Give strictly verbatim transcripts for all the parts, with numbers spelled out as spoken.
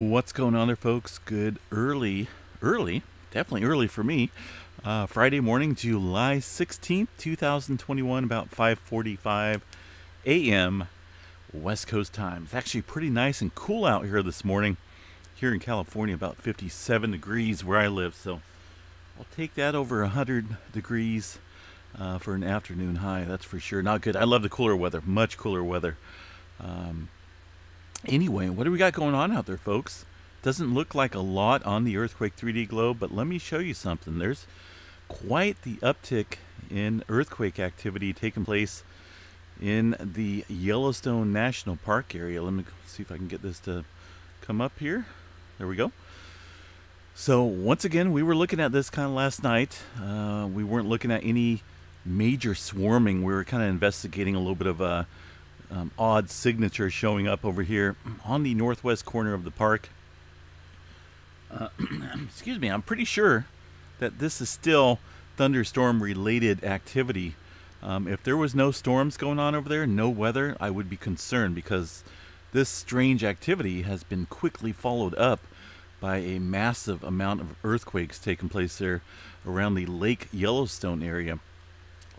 What's going on there, folks? Good early, early, definitely early for me. Uh, Friday morning, July sixteenth, two thousand twenty-one, about five forty-five a m West Coast time. It's actually pretty nice and cool out here this morning. Here in California, about fifty-seven degrees where I live. So I'll take that over one hundred degrees uh, for an afternoon high. That's for sure. Not good. I love the cooler weather, much cooler weather. Um, Anyway, what do we got going on out there, folks? Doesn't look like a lot on the Earthquake three D Globe, but let me show you something. There's quite the uptick in earthquake activity taking place in the Yellowstone National Park area. Let me see if I can get this to come up here. There we go. So once again, we were looking at this kind of last night. Uh, we weren't looking at any major swarming. We were kind of investigating a little bit of a Um, odd signature showing up over here on the northwest corner of the park. Uh, excuse me, I'm pretty sure that this is still thunderstorm related activity. Um, if there was no storms going on over there, no weather, I would be concerned, because this strange activity has been quickly followed up by a massive amount of earthquakes taking place there around the Lake Yellowstone area.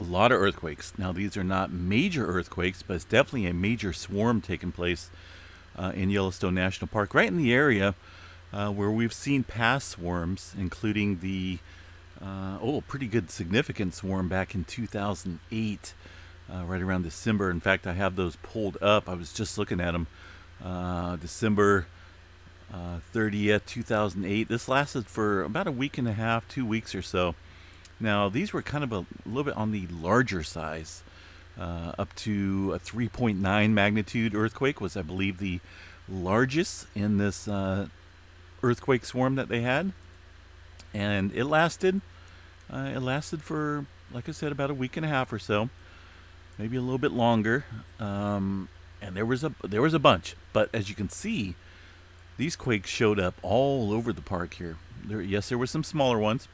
A lot of earthquakes. Now, these are not major earthquakes, but it's definitely a major swarm taking place uh, in Yellowstone National Park, right in the area uh, where we've seen past swarms, including the uh, oh, pretty good significant swarm back in two thousand eight, uh, right around December. In fact, I have those pulled up. I was just looking at them. Uh, December uh, thirtieth, two thousand eight. This lasted for about a week and a half, two weeks or so. Now, these were kind of a little bit on the larger size, uh, up to a three point nine magnitude earthquake was, I believe, the largest in this uh, earthquake swarm that they had. And it lasted, uh, it lasted for, like I said, about a week and a half or so, maybe a little bit longer. Um, and there was a there was a bunch, but as you can see, these quakes showed up all over the park here. There, yes, there were some smaller ones.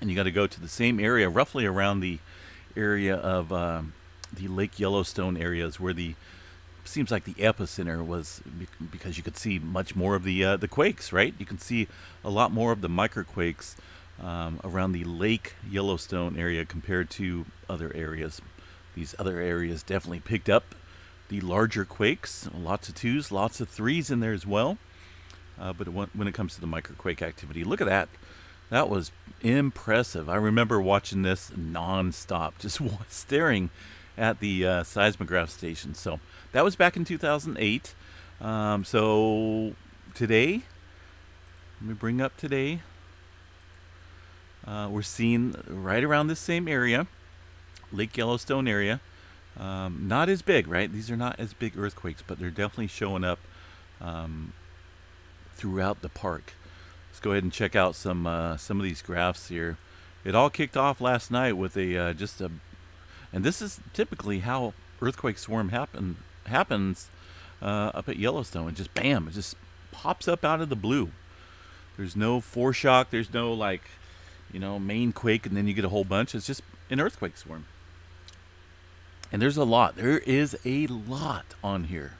And you got to go to the same area, roughly around the area of uh, the Lake Yellowstone areas, where the seems like the epicenter was, because you could see much more of the uh, the quakes, right? You can see a lot more of the microquakes um, around the Lake Yellowstone area compared to other areas. These other areas definitely picked up the larger quakes, lots of twos, lots of threes in there as well. Uh, but when it comes to the microquake activity, look at that. That was impressive. I remember watching this non-stop, just staring at the uh, seismograph station. So that was back in two thousand eight. Um, so today, let me bring up today. Uh, we're seeing right around this same area, Lake Yellowstone area. Um, not as big, right? These are not as big earthquakes, but they're definitely showing up um, throughout the park. Let's go ahead and check out some uh, some of these graphs here. It all kicked off last night with a uh, just a, and this is typically how earthquake swarm happen happens uh, up at Yellowstone. It just bam, it just pops up out of the blue. There's no foreshock. There's no, like, you know, main quake and then you get a whole bunch. It's just an earthquake swarm. And there's a lot. There is a lot on here.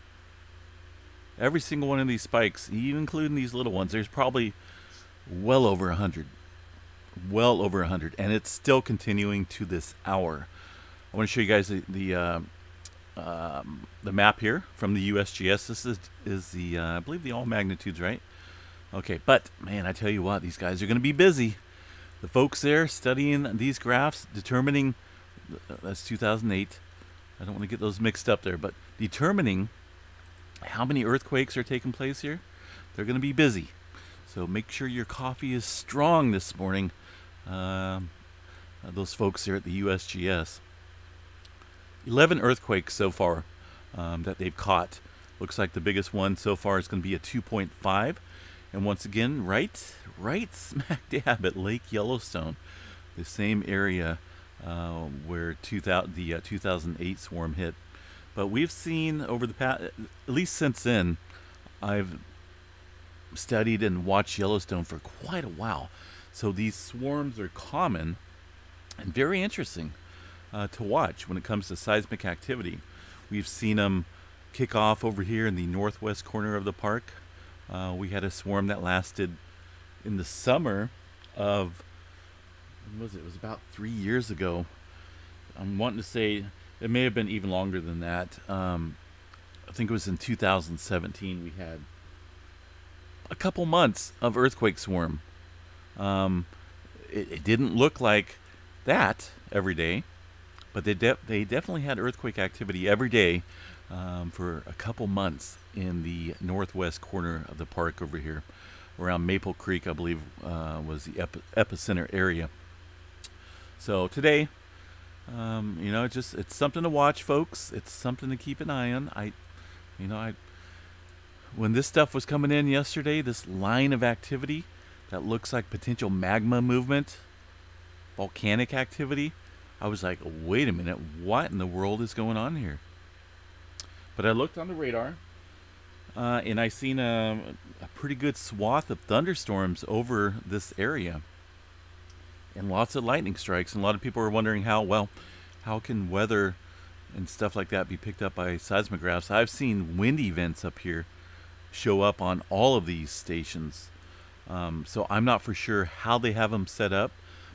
Every single one of these spikes, even including these little ones, there's probably well over a hundred, well over a hundred, and it's still continuing to this hour. I want to show you guys the the, uh, um, the map here from the U S G S. This is is the uh, I believe the all magnitudes, right? Okay, but man, I tell you what, these guys are going to be busy. The folks there studying these graphs, determining uh, that's two thousand eight. I don't want to get those mixed up there, but determining how many earthquakes are taking place here. They're going to be busy. So make sure your coffee is strong this morning. Um, those folks here at the U S G S. eleven earthquakes so far um, that they've caught. Looks like the biggest one so far is going to be a two point five. And once again, right, right smack dab at Lake Yellowstone. The same area uh, where two thousand, the uh, two thousand eight swarm hit. But we've seen over the past, at least since then, I've studied and watched Yellowstone for quite a while. So these swarms are common and very interesting uh, to watch when it comes to seismic activity. We've seen them kick off over here in the northwest corner of the park Uh, we had a swarm that lasted in the summer of, when was it? It was about three years ago. I'm wanting to say it may have been even longer than that. Um, I think it was in two thousand seventeen we had a couple months of earthquake swarm. Um, it, it didn't look like that every day, but they, de they definitely had earthquake activity every day um, for a couple months in the northwest corner of the park over here. Around Maple Creek, I believe, uh, was the epi epicenter area. So today, um, you know, it's just, it's something to watch, folks. It's something to keep an eye on. I, you know, I, when this stuff was coming in yesterday, this line of activity that looks like potential magma movement, volcanic activity, I was like, wait a minute, what in the world is going on here? But I looked on the radar, Uh, and I seen a, a pretty good swath of thunderstorms over this area, and lots of lightning strikes. And a lot of people are wondering how, well, how can weather and stuff like that be picked up by seismographs? I've seen wind events up here show up on all of these stations, um, so I'm not for sure how they have them set up,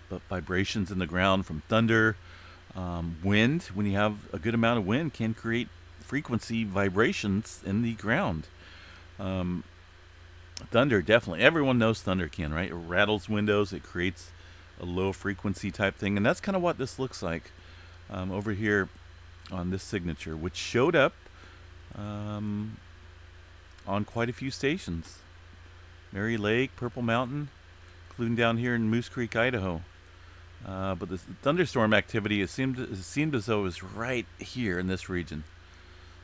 but vibrations in the ground from thunder, um, wind, when you have a good amount of wind, can create frequency vibrations in the ground. Um, thunder, definitely. Everyone knows thunder can, right? It rattles windows. It creates a low frequency type thing. And that's kind of what this looks like um, over here on this signature, which showed up um, on quite a few stations. Mary Lake, Purple Mountain, including down here in Moose Creek, Idaho. Uh, but the thunderstorm activity, it seemed, it seemed as though it was right here in this region.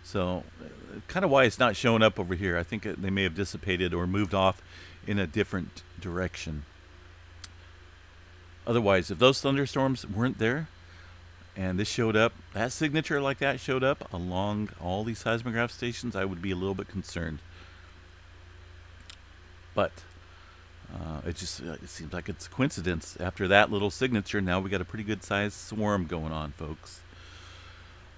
So, kind of why it's not showing up over here. I think it, they may have dissipated or moved off in a different direction. Otherwise, if those thunderstorms weren't there and this showed up, that signature like that showed up along all these seismograph stations, I would be a little bit concerned. But uh, it just it seems like it's a coincidence. After that little signature, now we got a pretty good sized swarm going on, folks.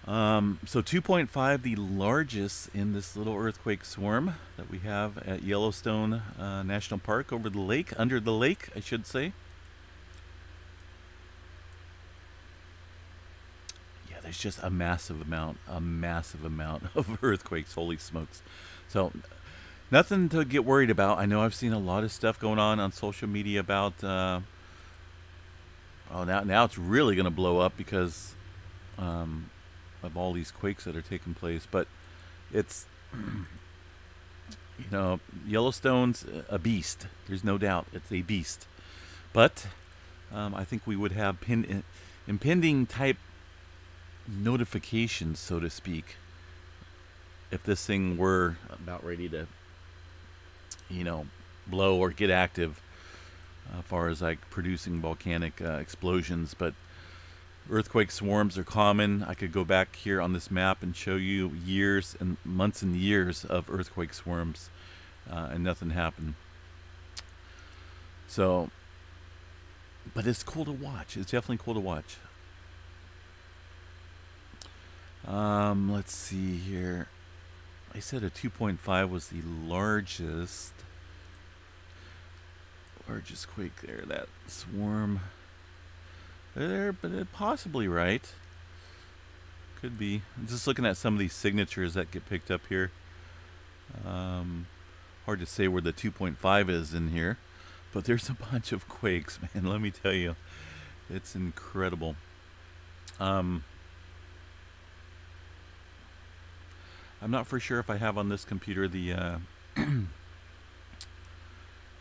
Um, so two point five, the largest in this little earthquake swarm that we have at Yellowstone uh, National Park over the lake, under the lake, I should say. Yeah, there's just a massive amount, a massive amount of earthquakes, holy smokes. So nothing to get worried about. I know I've seen a lot of stuff going on on social media about, uh, oh, now, now it's really going to blow up because... Um, of all these quakes that are taking place, but it's, you know, Yellowstone's a beast. There's no doubt it's a beast. But um, I think we would have pin impending type notifications, so to speak, if this thing were about ready to, you know, blow or get active uh, as far as like producing volcanic uh, explosions. But earthquake swarms are common. I could go back here on this map and show you years and months and years of earthquake swarms uh, and nothing happened. So, but it's cool to watch. It's definitely cool to watch. Um, let's see here. I said a two point five was the largest, largest quake there, that swarm. They're possibly right. Could be. I'm just looking at some of these signatures that get picked up here. Um, hard to say where the two point five is in here, but there's a bunch of quakes, man. Let me tell you, it's incredible. Um, I'm not for sure if I have on this computer the uh,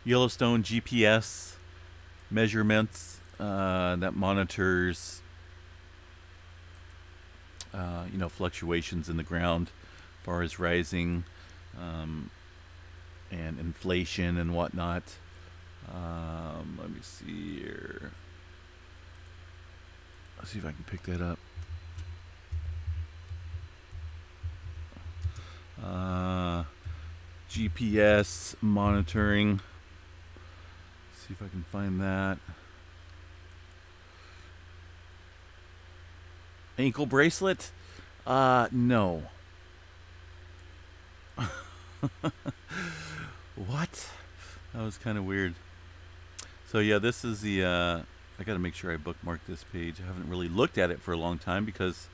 Yellowstone G P S measurements. Uh, that monitors, uh, you know, fluctuations in the ground, as far as rising um, and inflation and whatnot. Um, let me see here. Let's see if I can pick that up. Uh, G P S monitoring. Let's see if I can find that. Ankle bracelet? Uh, no. What? That was kind of weird. So yeah, this is the, uh, I gotta make sure I bookmark this page. I haven't really looked at it for a long time because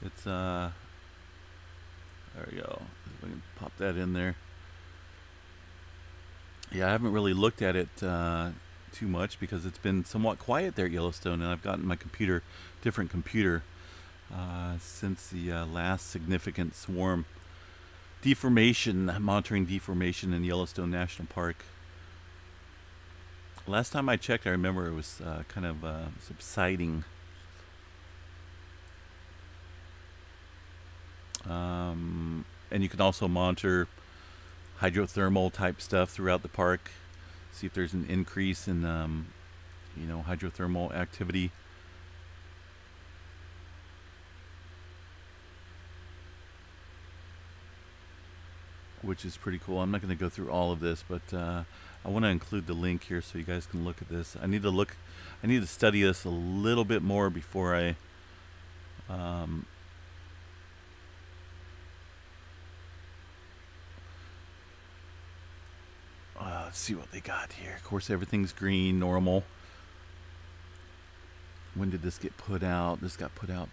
it's, uh, there we go. If I can pop that in there. Yeah, I haven't really looked at it uh, too much because it's been somewhat quiet there at Yellowstone, and I've gotten my computer, different computer, uh, since the uh, last significant swarm deformation, monitoring deformation in Yellowstone National Park. Last time I checked, I remember it was uh, kind of uh, subsiding. Um, and you can also monitor hydrothermal type stuff throughout the park, see if there's an increase in um, you know, hydrothermal activity. Which is pretty cool. I'm not going to go through all of this, but uh, I want to include the link here so you guys can look at this. I need to look, I need to study this a little bit more before I um, uh, let's see what they got here. Of course, everything's green, normal. When did this get put out? This got put out.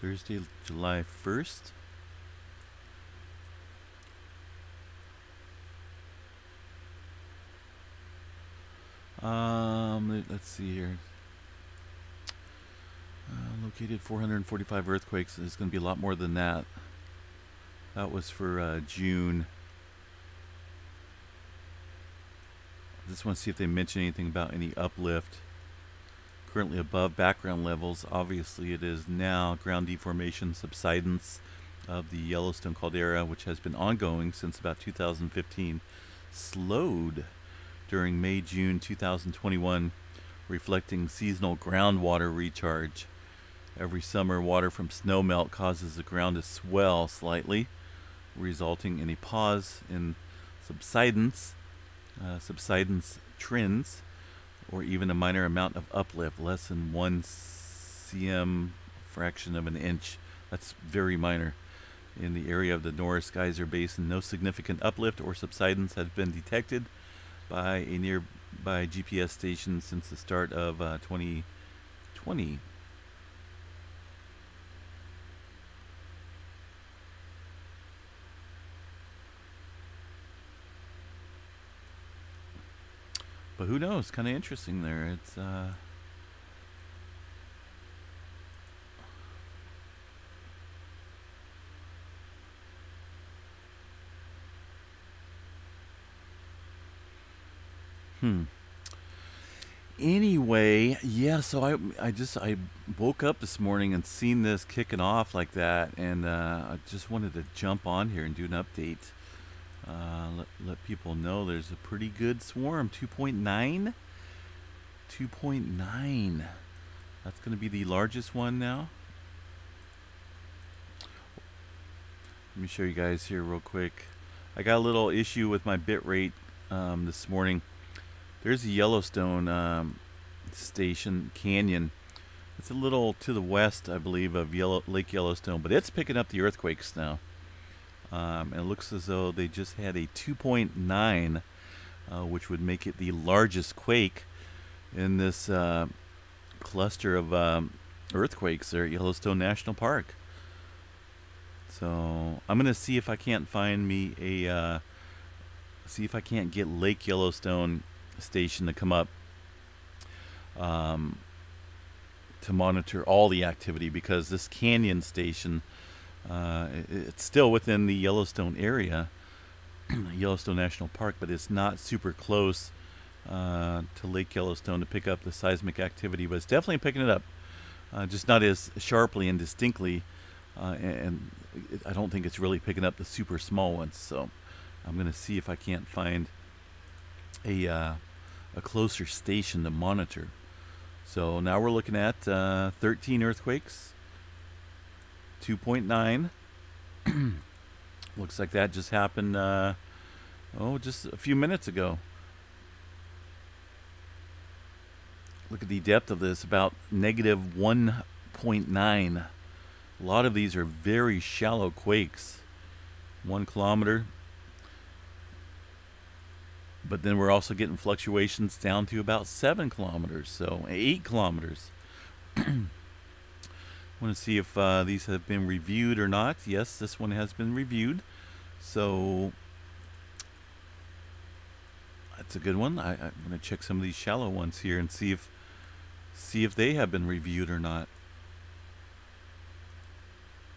Thursday, July first. Um, let's see here. Uh, located four hundred forty-five earthquakes. There's going to be a lot more than that. That was for uh, June. I just want to see if they mention anything about any uplift. Currently above background levels, obviously it is now. Ground deformation subsidence of the Yellowstone caldera, which has been ongoing since about two thousand fifteen, slowed during May June two thousand twenty-one, reflecting seasonal groundwater recharge. Every summer, water from snowmelt causes the ground to swell slightly, resulting in a pause in subsidence uh, subsidence trends, or even a minor amount of uplift, less than one cm, fraction of an inch. That's very minor. In the area of the Norris Geyser Basin, no significant uplift or subsidence has been detected by a nearby G P S station since the start of uh, twenty twenty. But who knows? Kind of interesting there. It's uh, hmm. Anyway, yeah. So I, I just I woke up this morning and seen this kicking off like that, and uh, I just wanted to jump on here and do an update. Uh, let, let people know there's a pretty good swarm. Two point nine. That's going to be the largest one now. Let me show you guys here real quick. I got a little issue with my bitrate um, this morning. There's a Yellowstone um, Station Canyon. It's a little to the west, I believe, of Yellow, Lake Yellowstone, but it's picking up the earthquakes now. Um, and it looks as though they just had a two point nine, uh, which would make it the largest quake in this uh, cluster of um, earthquakes there at Yellowstone National Park. So I'm gonna see if I can't find me a uh, see if I can't get Lake Yellowstone Station to come up um, to monitor all the activity, because this Canyon Station, Uh, it, it's still within the Yellowstone area, Yellowstone National Park, but it's not super close uh, to Lake Yellowstone to pick up the seismic activity. But it's definitely picking it up, uh, just not as sharply and distinctly. Uh, and it, I don't think it's really picking up the super small ones. So I'm going to see if I can't find a uh, a closer station to monitor. So now we're looking at uh, thirteen earthquakes. two point nine. Looks like that just happened uh, oh just a few minutes ago. Look at the depth of this, about negative one point nine A lot of these are very shallow quakes, one kilometer. But then we're also getting fluctuations down to about seven kilometers, so eight kilometers. Want to see if uh, these have been reviewed or not. Yes, this one has been reviewed. So that's a good one. I, I'm going to check some of these shallow ones here and see if see if they have been reviewed or not.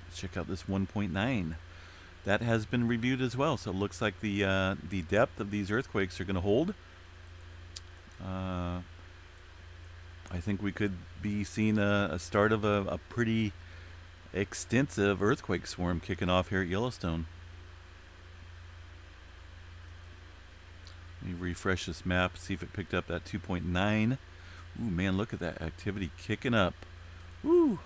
Let's check out this one point nine. That has been reviewed as well. So it looks like the uh, the depth of these earthquakes are going to hold. Uh, I think we could be seeing a, a start of a, a pretty extensive earthquake swarm kicking off here at Yellowstone. Let me refresh this map, see if it picked up that two point nine. Ooh, man, look at that activity kicking up. Woo!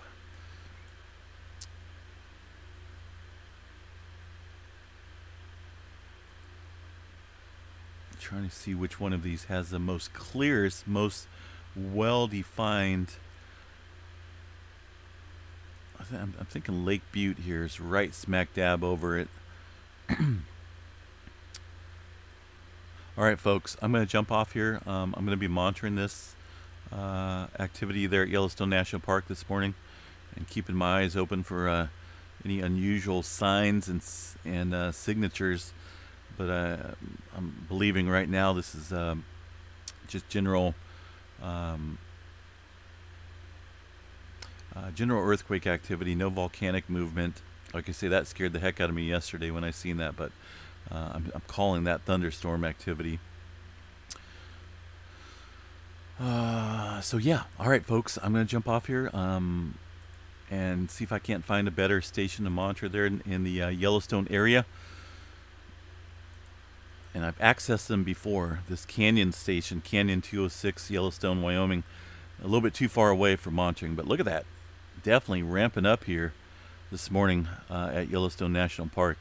Trying to see which one of these has the most clearest, most well-defined. I th I'm, I'm thinking Lake Butte here is right smack dab over it. All right, folks, I'm going to jump off here. Um, I'm going to be monitoring this uh, activity there at Yellowstone National Park this morning, and keeping my eyes open for uh, any unusual signs and and uh, signatures. But uh, I'm believing right now this is um, just general, um, uh, general earthquake activity, no volcanic movement. Like I say, that scared the heck out of me yesterday when I seen that, but uh, I'm, I'm calling that thunderstorm activity. Uh, so yeah, all right, folks, I'm going to jump off here um, and see if I can't find a better station to monitor there in, in the uh, Yellowstone area. And I've accessed them before, this Canyon station, Canyon two oh six, Yellowstone, Wyoming. A little bit too far away for monitoring, but look at that. Definitely ramping up here this morning uh, at Yellowstone National Park.